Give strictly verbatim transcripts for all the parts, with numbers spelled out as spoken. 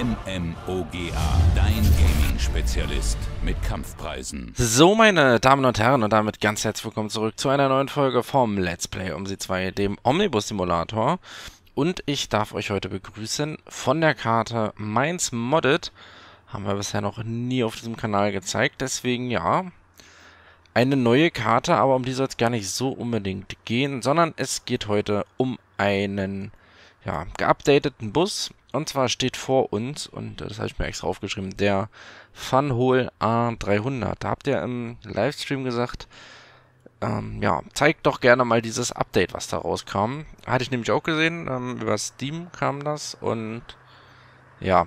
M M O G A, dein Gaming-Spezialist mit Kampfpreisen. So, meine Damen und Herren, und damit ganz herzlich willkommen zurück zu einer neuen Folge vom Let's Play OMSI zwei, dem Omnibus-Simulator. Und ich darf euch heute begrüßen von der Karte Mainz Modded. Haben wir bisher noch nie auf diesem Kanal gezeigt, deswegen ja, eine neue Karte, aber um die soll es gar nicht so unbedingt gehen, sondern es geht heute um einen ja, geupdateten Bus. Und zwar steht vor uns, und das habe ich mir extra aufgeschrieben, der Van Hool A dreihundert. Da habt ihr im Livestream gesagt, ähm, ja, zeigt doch gerne mal dieses Update, was da rauskam. Hatte ich nämlich auch gesehen, ähm, über Steam kam das und ja,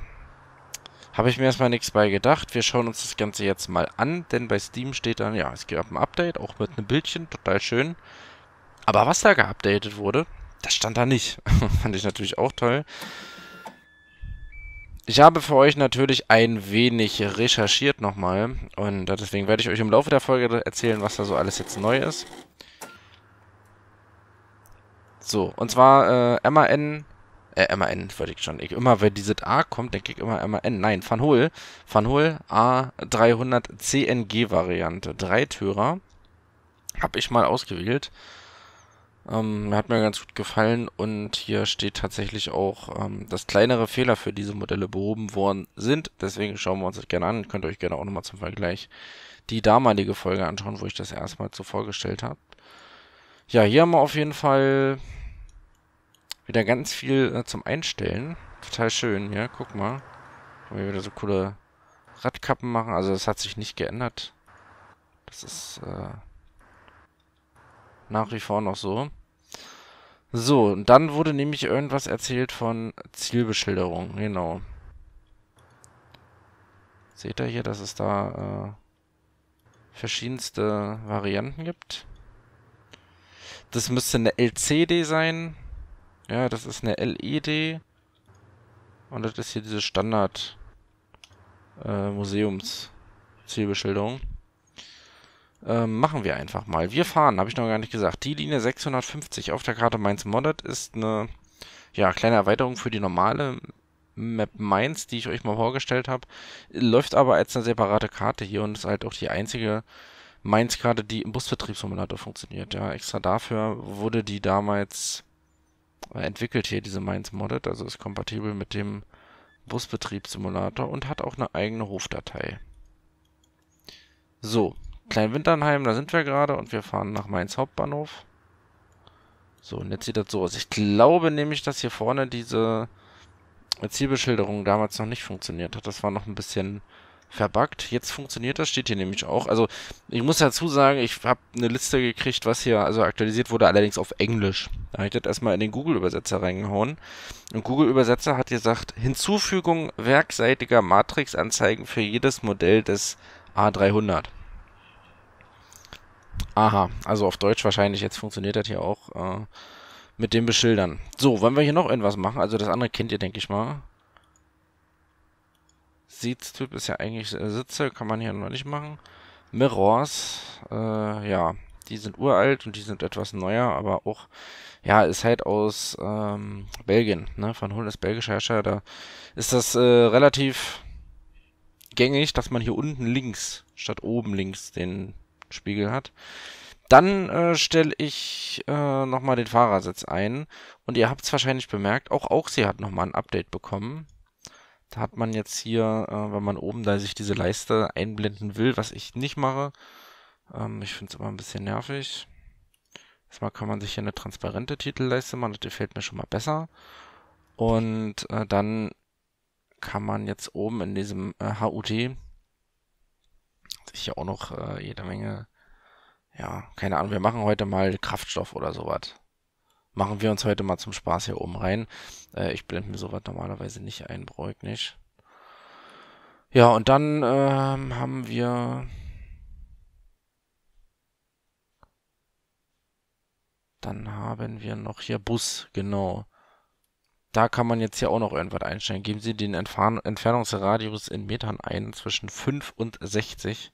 habe ich mir erstmal nichts bei gedacht. Wir schauen uns das Ganze jetzt mal an, denn bei Steam steht dann, ja, es gab ein Update, auch mit einem Bildchen, total schön. Aber was da geupdatet wurde, das stand da nicht. Fand ich natürlich auch toll. Ich habe für euch natürlich ein wenig recherchiert nochmal und deswegen werde ich euch im Laufe der Folge erzählen, was da so alles jetzt neu ist. So, und zwar äh, MAN, äh, MAN wollte ich schon, ich, immer wenn dieses A kommt, denke ich immer MAN, nein, Van Hool, Van Hool A dreihundert C N G Variante, Dreitürer, habe ich mal ausgewählt. Ähm, hat mir ganz gut gefallen und hier steht tatsächlich auch, ähm, dass kleinere Fehler für diese Modelle behoben worden sind. Deswegen schauen wir uns das gerne an. Könnt ihr euch gerne auch nochmal zum Vergleich die damalige Folge anschauen, wo ich das erstmal so vorgestellt habe. Ja, hier haben wir auf jeden Fall wieder ganz viel äh, zum Einstellen. Total schön, ja, guck mal. Können wir wieder so coole Radkappen machen. Also das hat sich nicht geändert. Das ist äh, nach wie vor noch so. So, und dann wurde nämlich irgendwas erzählt von Zielbeschilderung, genau. Seht ihr hier, dass es da äh, verschiedenste Varianten gibt? Das müsste eine L C D sein. Ja, das ist eine L E D. Und das ist hier diese Standard äh, Museums-Zielbeschilderung. Ähm, machen wir einfach mal. Wir fahren, habe ich noch gar nicht gesagt. Die Linie sechshundertfünfzig auf der Karte Mainz Modded ist eine ja, kleine Erweiterung für die normale Map Mainz, die ich euch mal vorgestellt habe. Läuft aber als eine separate Karte hier und ist halt auch die einzige Mainz-Karte, die im Busbetriebssimulator funktioniert. Ja, extra dafür wurde die damals entwickelt hier, diese Mainz Modded. Also ist kompatibel mit dem Busbetriebssimulator und hat auch eine eigene Hofdatei. So. Klein Winternheim, da sind wir gerade und wir fahren nach Mainz Hauptbahnhof. So, und jetzt sieht das so aus. Ich glaube nämlich, dass hier vorne diese Zielbeschilderung damals noch nicht funktioniert hat. Das war noch ein bisschen verbuggt. Jetzt funktioniert das, steht hier nämlich auch. Also, ich muss dazu sagen, ich habe eine Liste gekriegt, was hier also aktualisiert wurde, allerdings auf Englisch. Da habe ich das erstmal in den Google-Übersetzer reingehauen. Und Google-Übersetzer hat gesagt, Hinzufügung werkseitiger Matrixanzeigen für jedes Modell des A dreihundert. Aha, also auf Deutsch wahrscheinlich, jetzt funktioniert das hier auch äh, mit dem Beschildern. So, wollen wir hier noch irgendwas machen? Also das andere kennt ihr, denke ich mal. Sitztyp ist ja eigentlich äh, Sitze, kann man hier noch nicht machen. Mirrors, äh, ja, die sind uralt und die sind etwas neuer, aber auch, ja, ist halt aus ähm, Belgien, ne? Van Hool ist belgischer Hersteller, da ist das äh, relativ gängig, dass man hier unten links statt oben links den Spiegel hat. Dann äh, stelle ich äh, nochmal den Fahrersitz ein. Und ihr habt es wahrscheinlich bemerkt, auch Auxi hat nochmal ein Update bekommen. Da hat man jetzt hier, äh, wenn man oben da sich diese Leiste einblenden will, was ich nicht mache. Ähm, ich finde es immer ein bisschen nervig. Erstmal kann man sich hier eine transparente Titelleiste machen, das gefällt mir schon mal besser. Und äh, dann kann man jetzt oben in diesem äh, H U T hier auch noch äh, jede Menge, ja, keine Ahnung, wir machen heute mal Kraftstoff oder sowas. Machen wir uns heute mal zum Spaß hier oben rein. Äh, ich blende mir sowas normalerweise nicht ein, brauche ich nicht. Ja, und dann ähm, haben wir dann haben wir noch hier Bus, genau. Da kann man jetzt hier auch noch irgendwas einstellen. Geben Sie den Entfern Entfernungsradius in Metern ein zwischen fünf und sechzig.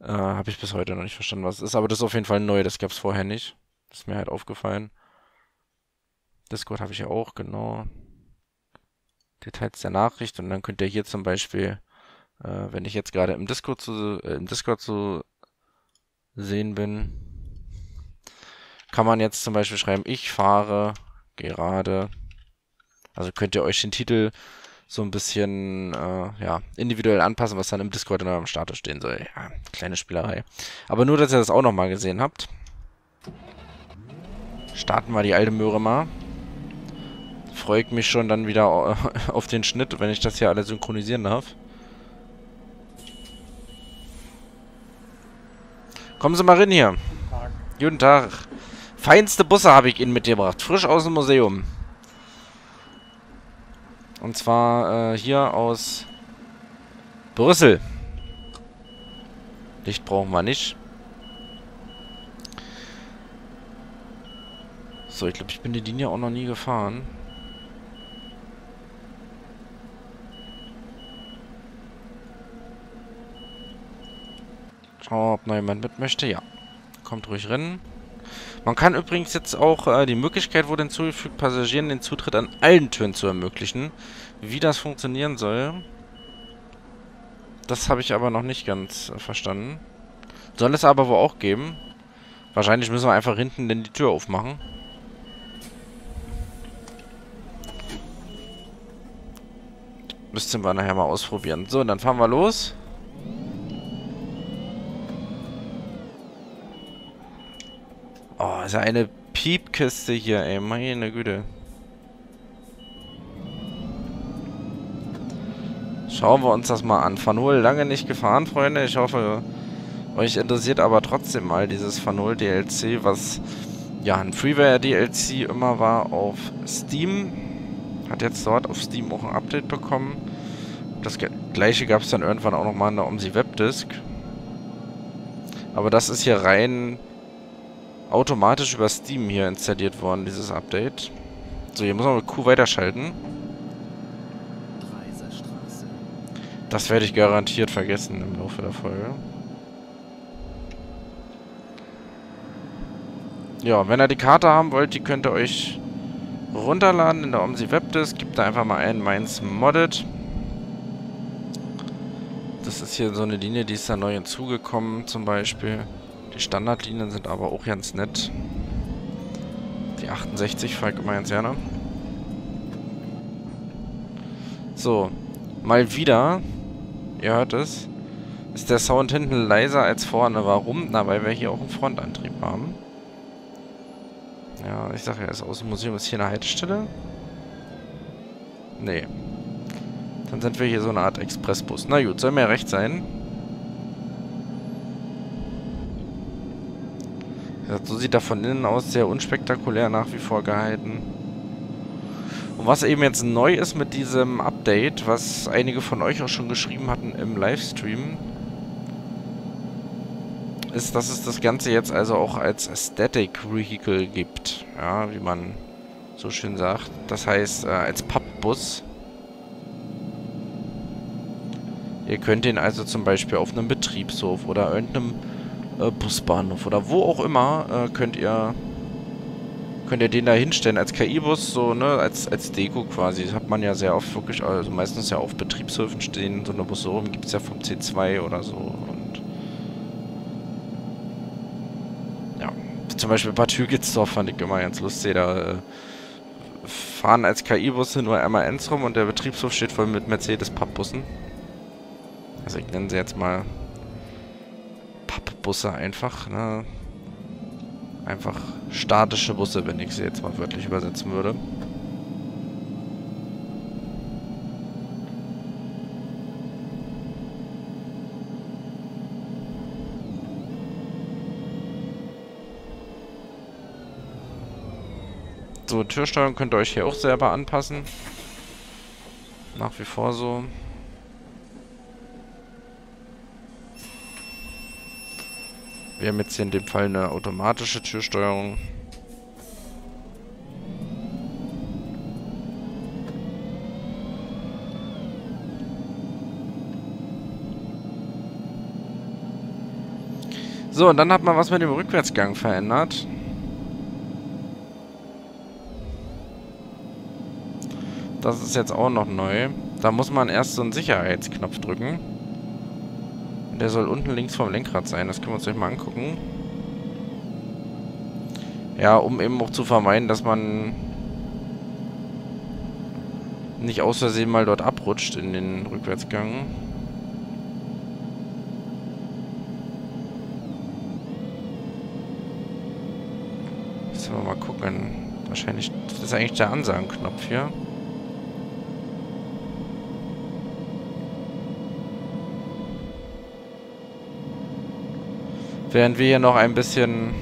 Äh, habe ich bis heute noch nicht verstanden, was es ist. Aber das ist auf jeden Fall neu. Das gab es vorher nicht. Das ist mir halt aufgefallen. Discord habe ich ja auch, genau. Details der Nachricht, und dann könnt ihr hier zum Beispiel, äh, wenn ich jetzt gerade im Discord zu äh, im Discord zu sehen bin, kann man jetzt zum Beispiel schreiben, ich fahre gerade. Also könnt ihr euch den Titel so ein bisschen äh, ja, individuell anpassen, was dann im Discord in eurem Status stehen soll. Ja, kleine Spielerei. Aber nur, dass ihr das auch nochmal gesehen habt. Starten wir die alte Möhre mal. Freut mich schon dann wieder auf den Schnitt, wenn ich das hier alle synchronisieren darf. Kommen Sie mal rein hier. Guten Tag. Guten Tag. Feinste Busse habe ich Ihnen mitgebracht. Frisch aus dem Museum. Und zwar äh, hier aus Brüssel. Licht brauchen wir nicht. So, ich glaube, ich bin die Linie auch noch nie gefahren. Schauen wir mal, ob noch jemand mit möchte. Ja, kommt ruhig rein. Man kann übrigens jetzt auch äh, die Möglichkeit wurde hinzugefügt, Passagieren den Zutritt an allen Türen zu ermöglichen. Wie das funktionieren soll, das habe ich aber noch nicht ganz äh, verstanden. Soll es aber wohl auch geben. Wahrscheinlich müssen wir einfach hinten denn die Tür aufmachen. Müssten wir nachher mal ausprobieren. So, und dann fahren wir los. Oh, ist ja eine Piepkiste hier, ey. Meine Güte. Schauen wir uns das mal an. Van Hool lange nicht gefahren, Freunde. Ich hoffe, euch interessiert aber trotzdem mal dieses Van Hool D L C, was ja ein Freeware D L C immer war auf Steam. Hat jetzt dort auf Steam auch ein Update bekommen. Das gleiche gab es dann irgendwann auch nochmal in der OMSI Webdisk. Aber das ist hier rein automatisch über Steam hier installiert worden, dieses Update. So, hier muss man mit Q weiterschalten. Das werde ich garantiert vergessen im Laufe der Folge. Ja, wenn ihr die Karte haben wollt, die könnt ihr euch runterladen in der OMSI Webdisk. Gebt da einfach mal ein Mainz Modded. Das ist hier so eine Linie, die ist da neu hinzugekommen zum Beispiel. Die Standardlinien sind aber auch ganz nett. Die achtundsechzig fahre ich immer ganz gerne. So, mal wieder, ihr hört es, ist der Sound hinten leiser als vorne. Warum? Na, weil wir hier auch einen Frontantrieb haben. Ja, ich sage ja, das Außenmuseum ist hier eine Haltestelle. Nee. Dann sind wir hier so eine Art Expressbus. Na gut, soll mir recht sein. So sieht er von innen aus, sehr unspektakulär nach wie vor gehalten. Und was eben jetzt neu ist mit diesem Update, was einige von euch auch schon geschrieben hatten im Livestream, ist, dass es das Ganze jetzt also auch als Aesthetic Vehicle gibt. Ja, wie man so schön sagt. Das heißt, äh, als Pappbus. Ihr könnt ihn also zum Beispiel auf einem Betriebshof oder irgendeinem Busbahnhof oder wo auch immer äh, könnt ihr könnt ihr den da hinstellen als K I-Bus, so, ne, als, als Deko quasi. Das hat man ja sehr oft wirklich, also meistens ja auf Betriebshöfen stehen, so eine Busse rum gibt es ja vom C zwei oder so. Und ja, zum Beispiel Bad Hügelsdorf fand ich immer ganz lustig, da äh, fahren als K I-Busse nur M A Ns rum und der Betriebshof steht voll mit Mercedes-Pappbussen. Also ich nenne sie jetzt mal Busse einfach, ne? Einfach statische Busse, wenn ich sie jetzt mal wörtlich übersetzen würde. So, Türsteuerung könnt ihr euch hier auch selber anpassen. Nach wie vor so. Wir haben jetzt hier in dem Fall eine automatische Türsteuerung. So, und dann hat man was mit dem Rückwärtsgang verändert. Das ist jetzt auch noch neu. Da muss man erst so einen Sicherheitsknopf drücken. Der soll unten links vom Lenkrad sein. Das können wir uns gleich mal angucken. Ja, um eben auch zu vermeiden, dass man nicht aus Versehen mal dort abrutscht in den Rückwärtsgang. Müssen wir mal gucken. Wahrscheinlich, das ist eigentlich der Ansagenknopf hier. Während wir hier noch ein bisschen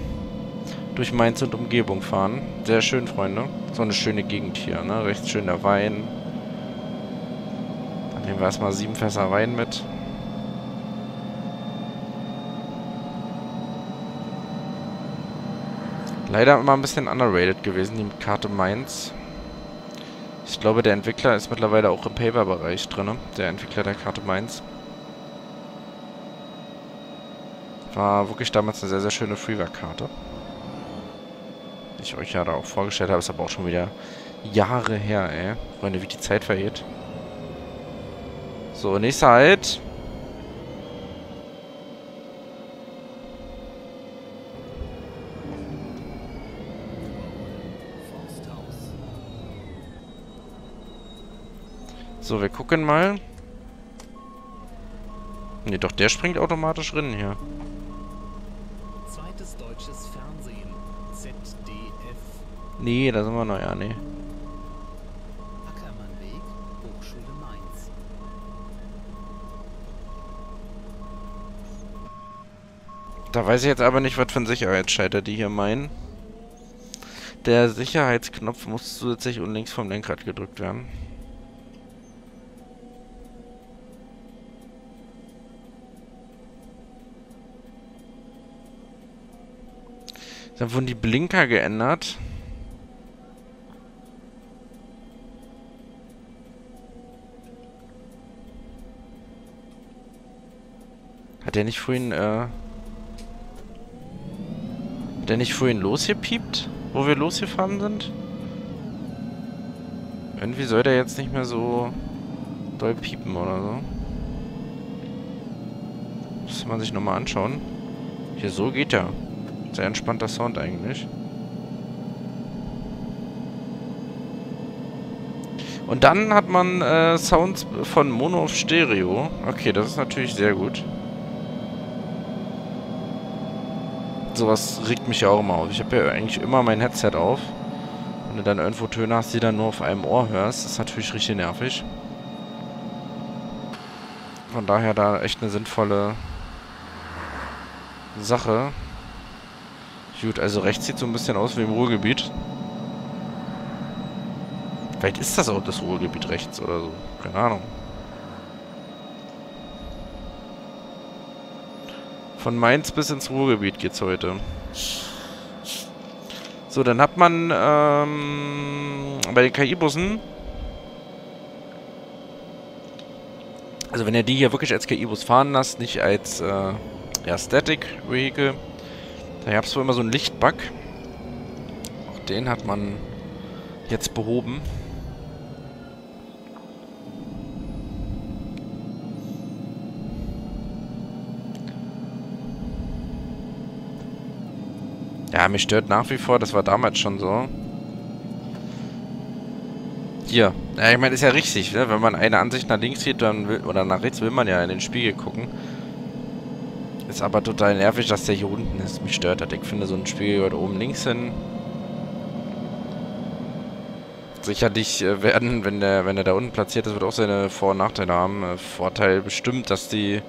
durch Mainz und Umgebung fahren. Sehr schön, Freunde. So eine schöne Gegend hier, ne? Recht schöner Wein. Dann nehmen wir erstmal sieben Fässer Wein mit. Leider immer ein bisschen underrated gewesen, die Karte Mainz. Ich glaube, der Entwickler ist mittlerweile auch im Paper-Bereich drin, der Entwickler der Karte Mainz. War wirklich damals eine sehr, sehr schöne Freeware-Karte. Die ich euch ja da auch vorgestellt habe, ist aber auch schon wieder Jahre her, ey. Freunde, wie die Zeit vergeht. So, nächster Halt. So, wir gucken mal. Ne, doch, der springt automatisch rein hier. Zweites deutsches Fernsehen. Z D F. Nee, da sind wir noch, ja, nee. Ackermannweg, Hochschule Mainz. Da weiß ich jetzt aber nicht, was für ein Sicherheitsschalter die hier meinen. Der Sicherheitsknopf muss zusätzlich und links vom Lenkrad gedrückt werden. Dann wurden die Blinker geändert. Hat der nicht vorhin, äh... Hat der nicht vorhin losgepiept, wo wir losgefahren sind? Irgendwie soll der jetzt nicht mehr so doll piepen oder so. Muss man sich nochmal anschauen. Hier, so geht der. Sehr entspannter Sound eigentlich. Und dann hat man äh, Sounds von Mono auf Stereo. Okay, das ist natürlich sehr gut. Sowas regt mich ja auch immer auf. Ich habe ja eigentlich immer mein Headset auf. Wenn du dann irgendwo Töne hast, die dann nur auf einem Ohr hörst, ist natürlich richtig nervig. Von daher da echt eine sinnvolle Sache. Gut, also rechts sieht so ein bisschen aus wie im Ruhrgebiet. Vielleicht ist das auch das Ruhrgebiet rechts oder so. Keine Ahnung. Von Mainz bis ins Ruhrgebiet geht's heute. So, dann hat man ähm, bei den K I-Bussen... Also wenn ihr die hier wirklich als K I-Bus fahren lasst, nicht als äh, ja, Static-Vehicle... Da gab es wohl immer so einen Lichtbug. Auch den hat man jetzt behoben. Ja, mich stört nach wie vor, das war damals schon so. Hier. Ja, ich meine, ist ja richtig, ne? Wenn man eine Ansicht nach links sieht, dann will, oder nach rechts, will man ja in den Spiegel gucken. Ist aber total nervig, dass der hier unten ist. Mich stört das. Ich finde, so ein Spiegel gehört oben links hin. Sicherlich äh, werden, wenn der, wenn der da unten platziert ist, wird auch seine Vor- und Nachteile haben. Äh, Vorteil bestimmt, dass die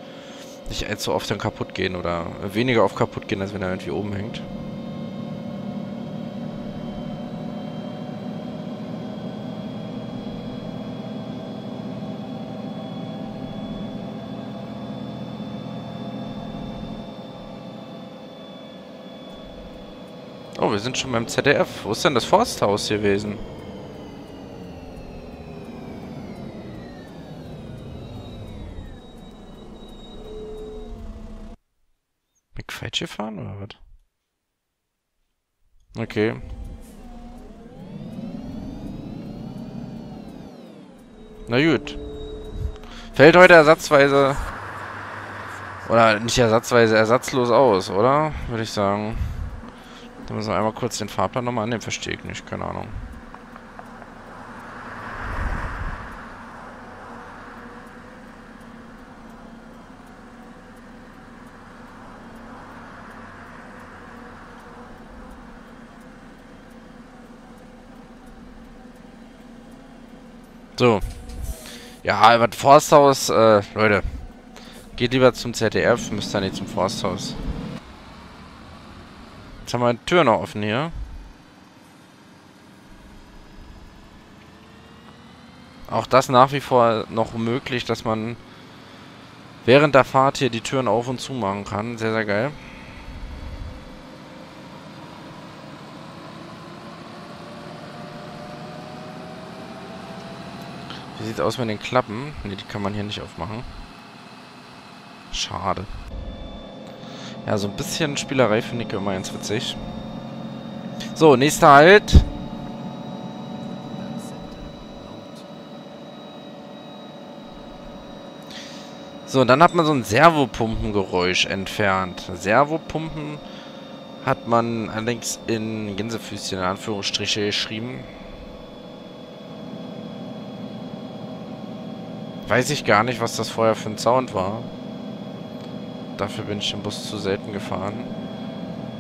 nicht allzu oft dann kaputt gehen oder weniger oft kaputt gehen, als wenn er irgendwie oben hängt. Oh, wir sind schon beim Z D F. Wo ist denn das Forsthaus gewesen? Bin ich falsch gefahren oder was? Okay. Na gut. Fällt heute ersatzweise... Oder nicht ersatzweise, ersatzlos aus, oder? Würde ich sagen. Da müssen wir einmal kurz den Fahrplan nochmal annehmen. Verstehe ich nicht, keine Ahnung. So. Ja, Albert Forsthaus, äh, Leute. Geht lieber zum Z D F, müsst ihr nicht zum Forsthaus. Jetzt haben wir eine Tür noch offen hier. Auch das nach wie vor noch möglich, dass man während der Fahrt hier die Türen auf und zu machen kann. Sehr, sehr geil. Wie sieht's aus mit den Klappen? Ne, die kann man hier nicht aufmachen. Schade. Ja, so ein bisschen Spielerei finde ich immer ganz witzig. So, nächster Halt. So, dann hat man so ein Servopumpengeräusch entfernt. Servopumpen hat man allerdings in Gänsefüßchen in Anführungsstriche geschrieben. Weiß ich gar nicht, was das vorher für ein Sound war. Dafür bin ich den Bus zu selten gefahren.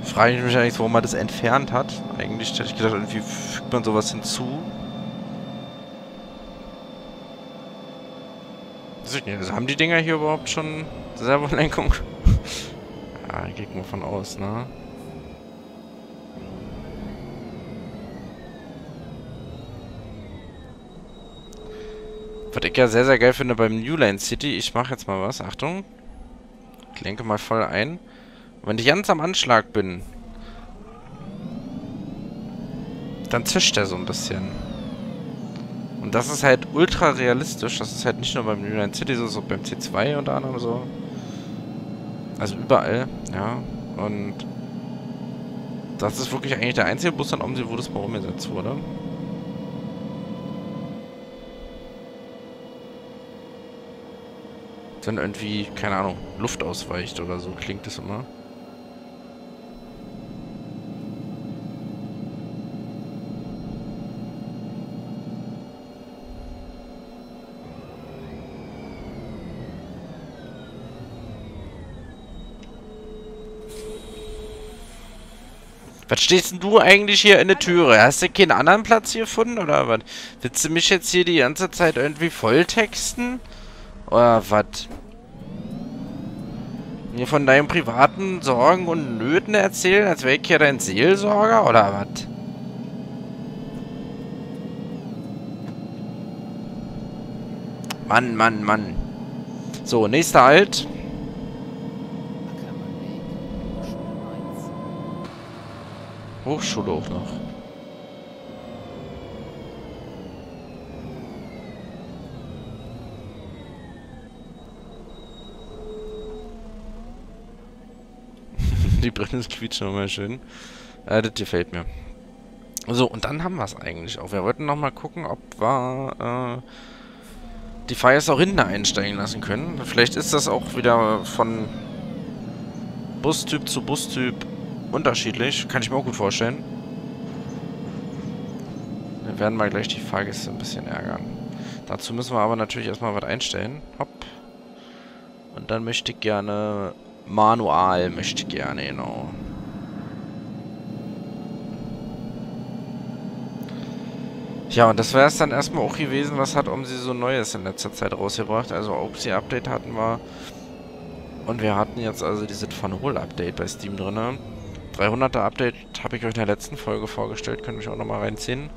Frage ich mich eigentlich, warum man das entfernt hat. Eigentlich hätte ich gedacht, irgendwie fügt man sowas hinzu. Also, haben die Dinger hier überhaupt schon Servolenkung? Ja, ich gehe mal von aus, ne? Was ich ja sehr, sehr geil finde beim New Line City. Ich mache jetzt mal was. Achtung. Ich lenke mal voll ein. Wenn ich ganz am Anschlag bin, dann zischt der so ein bisschen. Und das ist halt ultra realistisch. Das ist halt nicht nur beim New Line City so, so beim C zwei unter anderem so. Also überall, ja. Und das ist wirklich eigentlich der einzige Bus an OMSI, wo das mal umgesetzt wurde. Dann irgendwie, keine Ahnung, Luft ausweicht oder so, klingt das immer. Was stehst denn du eigentlich hier in der Türe? Hast du keinen anderen Platz hier gefunden oder was? Willst du mich jetzt hier die ganze Zeit irgendwie volltexten? Oder was? Mir von deinen privaten Sorgen und Nöten erzählen, als wäre ich hier dein Seelsorger, oder was? Mann, Mann, Mann. So, nächster Halt. Hochschule auch noch. Die Brille quietscht nochmal schön. Äh, das gefällt mir. So, und dann haben wir es eigentlich auch. Wir wollten nochmal gucken, ob wir äh, die Fires auch hinten einsteigen lassen können. Vielleicht ist das auch wieder von Bustyp zu Bustyp unterschiedlich. Kann ich mir auch gut vorstellen. Dann werden wir gleich die Fahrgäste ein bisschen ärgern. Dazu müssen wir aber natürlich erstmal was einstellen. Hopp. Und dann möchte ich gerne... Manual möchte ich gerne, genau. Ja, und das wäre es dann erstmal auch gewesen, was hat OMSI so Neues in letzter Zeit rausgebracht. Also OMSI-Update hatten wir. Und wir hatten jetzt also dieses Van Hool Update bei Steam drin. dreihunderter Update habe ich euch in der letzten Folge vorgestellt. Könnt ihr mich auch nochmal reinziehen.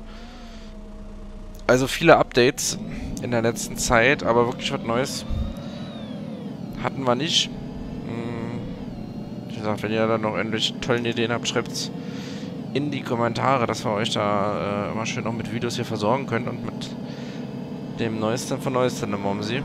Also viele Updates in der letzten Zeit, aber wirklich was Neues hatten wir nicht. Wenn ihr da noch irgendwelche tollen Ideen habt, schreibt's in die Kommentare, dass wir euch da äh, immer schön noch mit Videos hier versorgen können und mit dem Neuesten von Neuesten im OMSI.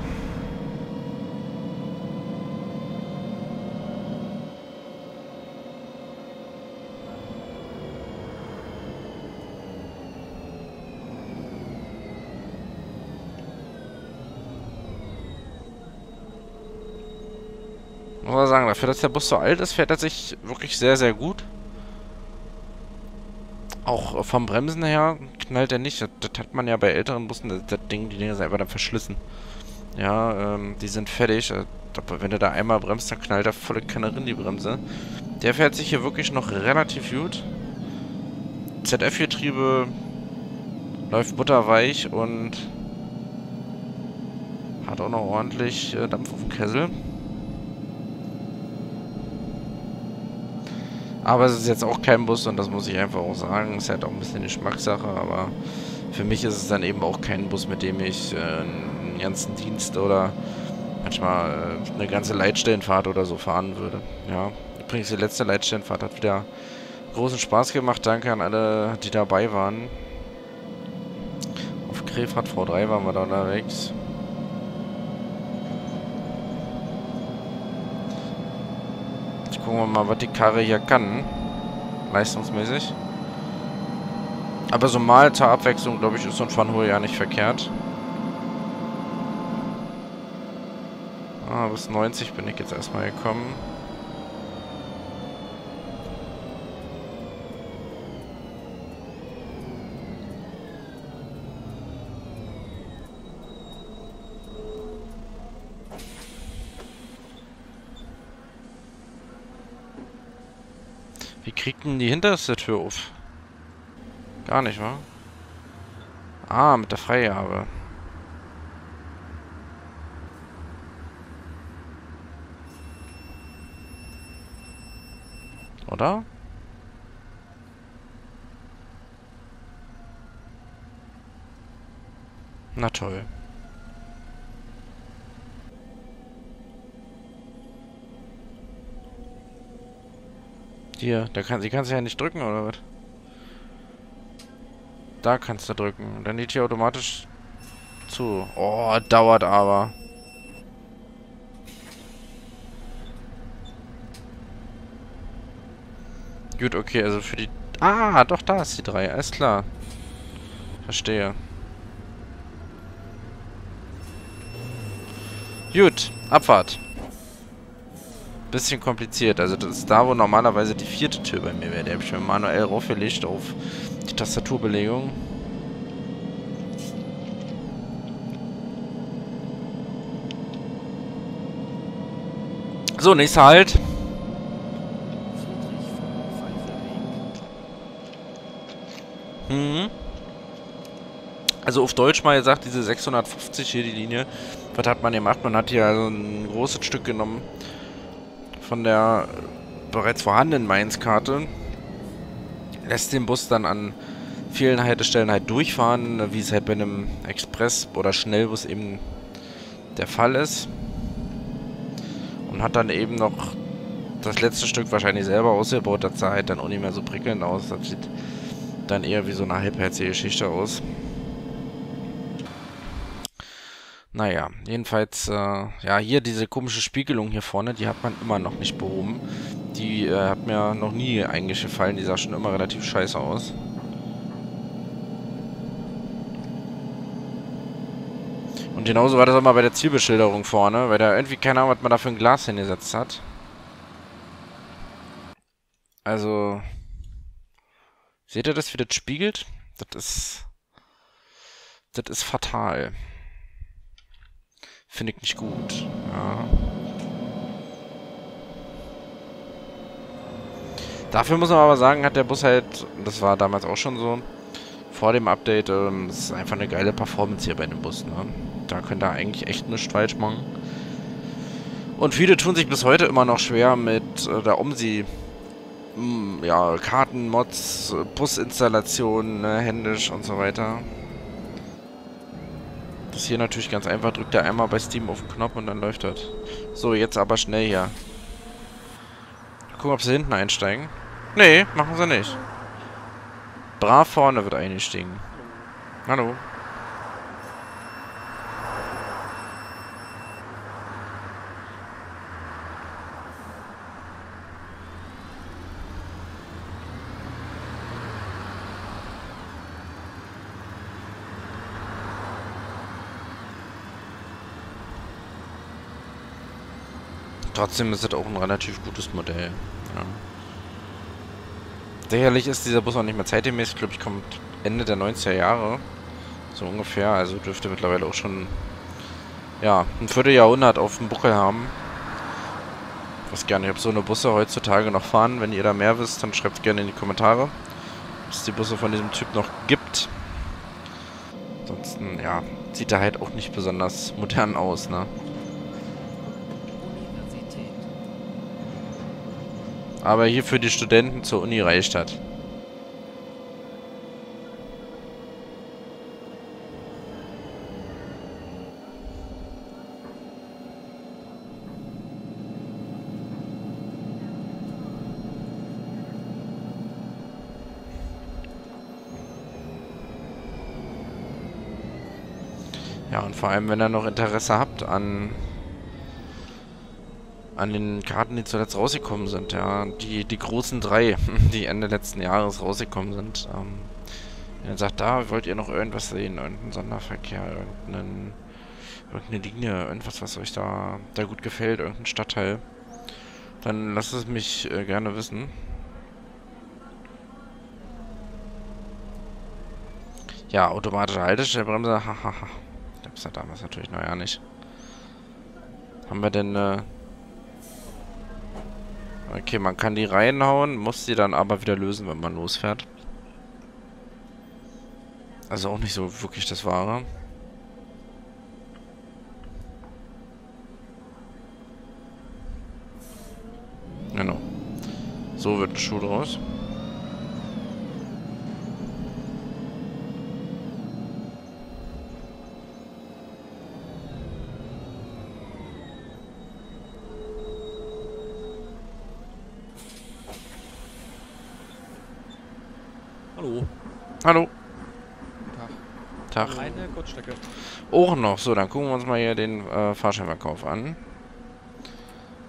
Muss man sagen, dafür, dass der Bus so alt ist, fährt er sich wirklich sehr, sehr gut. Auch vom Bremsen her knallt er nicht. Das, das hat man ja bei älteren Bussen, das, das Ding, die Dinger sind einfach dann verschlissen. Ja, ähm, die sind fertig. Wenn du da einmal bremst, dann knallt er volle Kanne rein, die Bremse. Der fährt sich hier wirklich noch relativ gut. Z F-Getriebe läuft butterweich und hat auch noch ordentlich äh, Dampf auf dem Kessel. Aber es ist jetzt auch kein Bus und das muss ich einfach auch sagen. Es ist halt auch ein bisschen Geschmackssache, aber für mich ist es dann eben auch kein Bus, mit dem ich äh, einen ganzen Dienst oder manchmal äh, eine ganze Leitstellenfahrt oder so fahren würde. Ja, übrigens die letzte Leitstellenfahrt hat wieder großen Spaß gemacht. Danke an alle, die dabei waren. Auf Krefeld V drei waren wir da unterwegs. Gucken wir mal, was die Karre hier kann. Leistungsmäßig. Aber so mal zur Abwechslung, glaube ich, ist so ein Van Hool ja nicht verkehrt. Ah, bis neunzig bin ich jetzt erstmal gekommen. Wie kriegt denn die hinterste Tür auf? Gar nicht, wa? Ah, mit der Freigabe. Oder? Na toll. Hier, da kann, die kannst du ja nicht drücken, oder was? Da kannst du drücken. Und dann geht hier automatisch zu. Oh, dauert aber. Gut, okay, also für die... Ah, doch, da ist die drei. Alles klar. Verstehe. Gut, Abfahrt. Bisschen kompliziert. Also das ist da, wo normalerweise die vierte Tür bei mir wäre. Die habe ich mir manuell raufgelegt auf die Tastaturbelegung. So, nächster Halt. Mhm. Also auf Deutsch mal gesagt, diese sechshundertfünfzig hier, die Linie. Was hat man gemacht? Man hat hier also ein großes Stück genommen von der bereits vorhandenen Mainz-Karte, lässt den Bus dann an vielen Haltestellen halt durchfahren, wie es halt bei einem Express- oder Schnellbus eben der Fall ist. Und hat dann eben noch das letzte Stück wahrscheinlich selber ausgebaut. Das sah halt dann auch nicht mehr so prickelnd aus. Das sieht dann eher wie so eine halbherzige Geschichte aus. Naja, jedenfalls, äh, ja, hier diese komische Spiegelung hier vorne, die hat man immer noch nicht behoben. Die äh, hat mir noch nie eigentlich gefallen, die sah schon immer relativ scheiße aus. Und genauso war das auch mal bei der Zielbeschilderung vorne, weil da irgendwie keine Ahnung, was man da für ein Glas hingesetzt hat. Also, seht ihr das, wie das spiegelt? Das ist, das ist fatal. Finde ich nicht gut. Ja. Dafür muss man aber sagen, hat der Bus halt, das war damals auch schon so, vor dem Update, ähm, das ist einfach eine geile Performance hier bei dem Bus. Ne? Da könnt ihr eigentlich echt nichts falsch machen. Und viele tun sich bis heute immer noch schwer mit äh, der O M S I, mh, ja, Karten, Mods, Businstallationen, ne, händisch und so weiter. Das hier natürlich ganz einfach, drückt er einmal bei Steam auf den Knopf und dann läuft das. So, jetzt aber schnell hier. Gucken, ob sie hinten einsteigen. Nee, machen sie nicht. Brav vorne wird eingestiegen. Hallo. trotzdem ist das auch ein relativ gutes Modell. Ja. Sicherlich ist dieser Bus auch nicht mehr zeitgemäß. Ich glaube, ich komme Ende der neunziger Jahre. So ungefähr. Also dürfte mittlerweile auch schon ja, ein Vierteljahrhundert auf dem Buckel haben. Ich weiß gar nicht, ob so eine Busse heutzutage noch fahren. Wenn ihr da mehr wisst, dann schreibt gerne in die Kommentare, ob es die Busse von diesem Typ noch gibt. Ansonsten, ja, sieht er halt auch nicht besonders modern aus, ne? Aber hier für die Studenten zur Uni reicht das. Ja, und vor allem, wenn ihr noch Interesse habt an an den Karten, die zuletzt rausgekommen sind, ja, die, die großen drei, die Ende letzten Jahres rausgekommen sind, ähm, dann sagt, da wollt ihr noch irgendwas sehen, irgendeinen Sonderverkehr, irgendeinen, irgendeine Linie, irgendwas, was euch da, da gut gefällt, irgendein Stadtteil, dann lasst es mich äh, gerne wissen. Ja, automatische Haltestellbremse, hahaha. Gab's ja damals natürlich noch ja nicht. Haben wir denn, äh, okay, man kann die reinhauen, muss sie dann aber wieder lösen, wenn man losfährt. Also auch nicht so wirklich das Wahre. Genau. So wird ein Schuh draus. Hallo. Hallo. Tag. Tag. Meine Kurzstrecke. Auch noch. So, dann gucken wir uns mal hier den äh, Fahrscheinverkauf an.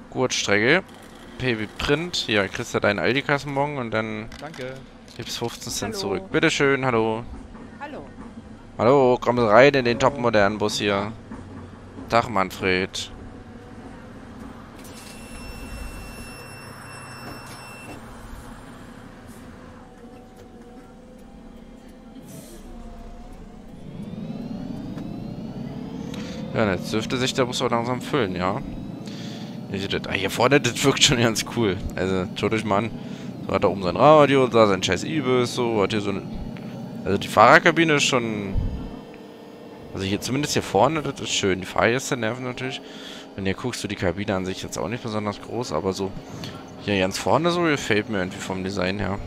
Kurzstrecke. P W Print. Hier, kriegst du deinen Aldi-Kassen morgen und dann danke. Gibst fünfzehn Cent hallo. Zurück. Bitteschön, hallo. Hallo. Hallo, komm rein in den topmodernen Bus hier. Tag, Manfred. Ja, jetzt dürfte sich der Bus auch langsam füllen, ja. Ah, hier vorne, das wirkt schon ganz cool. Also, schaut euch mal an. So hat er oben sein Radio, da sein scheiß iBus, so hat hier so eine... Also die Fahrerkabine ist schon... Also hier, zumindest hier vorne, das ist schön. Die Fahrgäste nerven natürlich. Wenn ihr guckst, so die Kabine an sich jetzt auch nicht besonders groß, aber so... Hier ganz vorne so gefällt mir irgendwie vom Design her.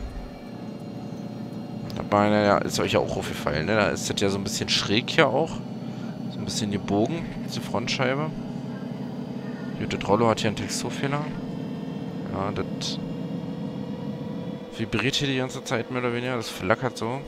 Dabei, naja, ist euch ja auch aufgefallen, ne? Da ist das ja so ein bisschen schräg hier auch. Ein bisschen gebogen, die Frontscheibe. Jute Trollo hat hier einen Texturfehler. Ja, das vibriert hier die ganze Zeit mehr oder weniger, das flackert so.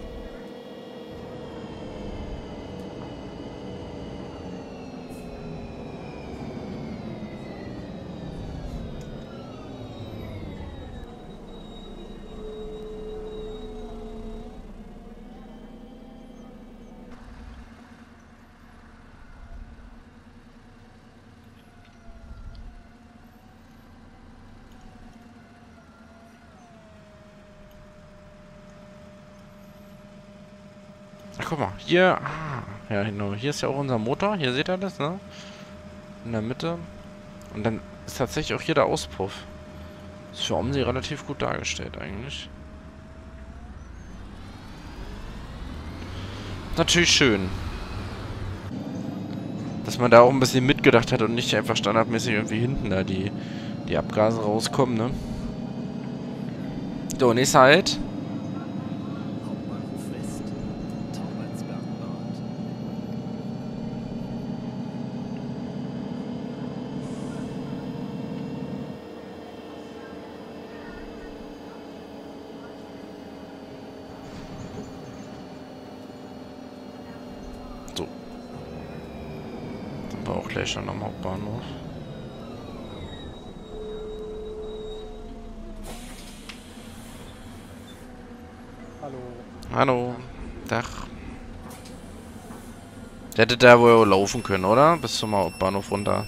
Guck mal, hier, ah, ja genau, hier ist ja auch unser Motor, hier seht ihr das, ne? In der Mitte. Und dann ist tatsächlich auch hier der Auspuff. Ist für OMSI relativ gut dargestellt eigentlich. Natürlich schön. Dass man da auch ein bisschen mitgedacht hat und nicht einfach standardmäßig irgendwie hinten da die, die Abgase rauskommen, ne? So, nächste halt. Auch gleich schon am Hauptbahnhof. Hallo. Hallo. Dach. Hätte da wohl laufen können, oder? Bis zum Hauptbahnhof runter.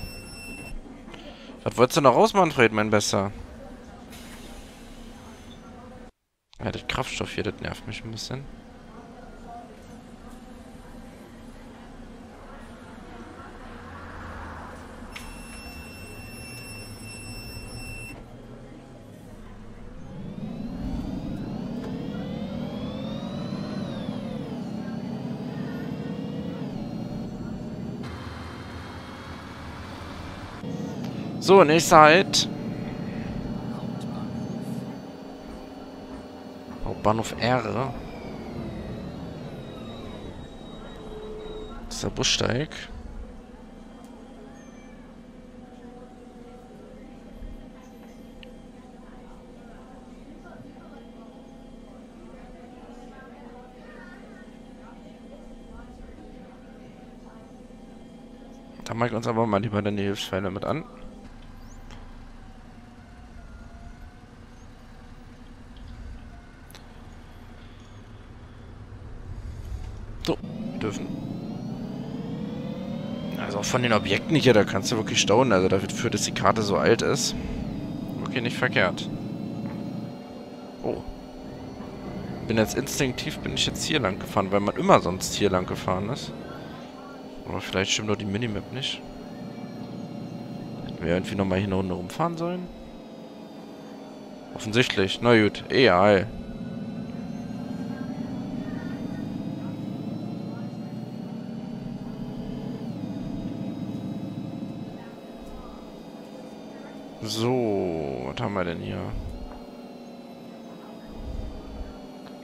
Was wolltest du noch raus, Manfred, mein Bester? Ja, das Kraftstoff hier, das nervt mich ein bisschen. So, nächste Halt. Hauptbahnhof R. Das ist der Bussteig. Da machen wir uns aber mal lieber den Hilfspfeiler mit an. Von den Objekten hier, da kannst du wirklich staunen, also dafür, dass die Karte so alt ist. Okay, nicht verkehrt. Oh. Bin jetzt instinktiv, bin ich jetzt hier lang gefahren, weil man immer sonst hier lang gefahren ist. Oder vielleicht stimmt doch die Minimap nicht. Hätten wir irgendwie nochmal hier eine Runde rumfahren sollen? Offensichtlich. Na gut, egal. So, was haben wir denn hier?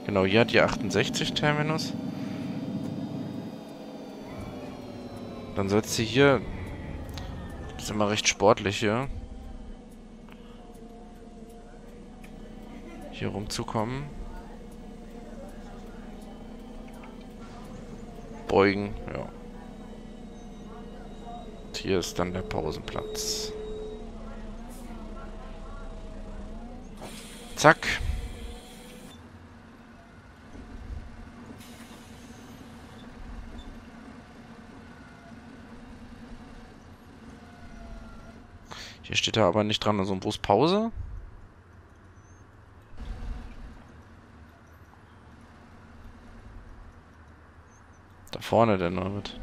Genau, hier hat die achtundsechzig Terminus. Dann setzt sie hier... Das ist immer recht sportlich hier. Hier rumzukommen. Beugen, ja. Und hier ist dann der Pausenplatz. Zack. Hier steht da aber nicht dran, also wo ist Pause? Da vorne denn noch mit.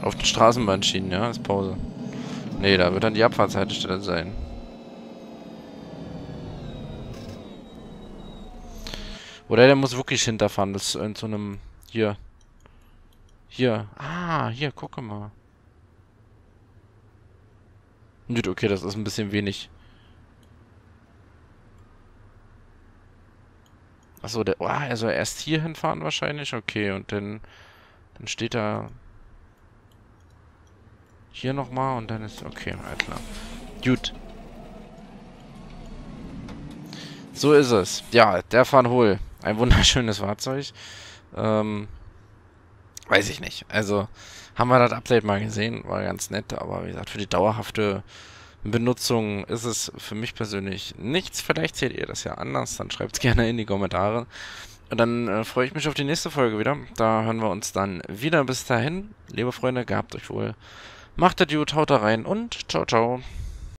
Auf den Straßenbahnschienen, ja, ist Pause. Ne, da wird dann die Abfahrtshaltestelle sein. Oder der muss wirklich hinterfahren, das ist in so einem... Hier. Hier. Ah, hier, gucke mal. Gut, okay, das ist ein bisschen wenig. Achso, der... Oh, er soll erst hier hinfahren wahrscheinlich? Okay, und dann... Dann steht da... Hier nochmal und dann ist... Okay, alles klar. Gut. So ist es. Ja, der Van Hool. Ein wunderschönes Fahrzeug. Ähm, weiß ich nicht. Also, haben wir das Update mal gesehen. War ganz nett, aber wie gesagt, für die dauerhafte Benutzung ist es für mich persönlich nichts. Vielleicht seht ihr das ja anders. Dann schreibt es gerne in die Kommentare. Und dann äh, freue ich mich auf die nächste Folge wieder. Da hören wir uns dann wieder. Bis dahin, liebe Freunde, gehabt euch wohl. Macht das gut, haut da rein und ciao, ciao.